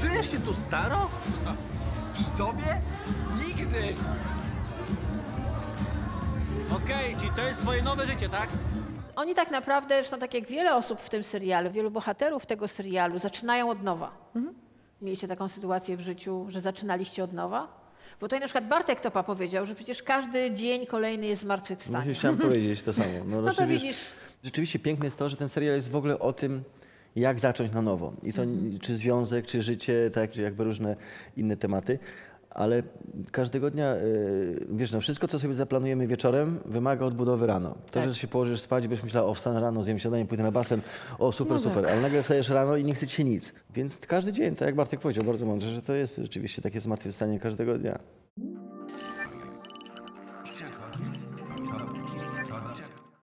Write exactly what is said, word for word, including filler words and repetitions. Czujesz się tu staro? Przy tobie? Nigdy! Okej, okay, czyli to jest twoje nowe życie, tak? Oni tak naprawdę, zresztą tak jak wiele osób w tym serialu, wielu bohaterów tego serialu, zaczynają od nowa. Mhm. Mieliście taką sytuację w życiu, że zaczynaliście od nowa? Bo tutaj na przykład Bartek Topa powiedział, że przecież każdy dzień kolejny jest zmartwychwstanie. Właśnie chciałem powiedzieć to samo. No, no to widzisz. Rzeczywiście piękne jest to, że ten serial jest w ogóle o tym, jak zacząć na nowo. I to mhm. czy związek, czy życie, tak, czy jakby różne inne tematy. Ale każdego dnia, wiesz, no wszystko, co sobie zaplanujemy wieczorem, wymaga odbudowy rano. To, tak. że się położysz spać, byś myślał, o wstanę rano, zjem śniadanie, pójdę na basen, o super, no super, tak. ale nagle wstajesz rano i nie chce ci się nic. Więc każdy dzień, tak jak Bartek powiedział, bardzo mądrze, że to jest rzeczywiście takie zmartwychwstanie każdego dnia.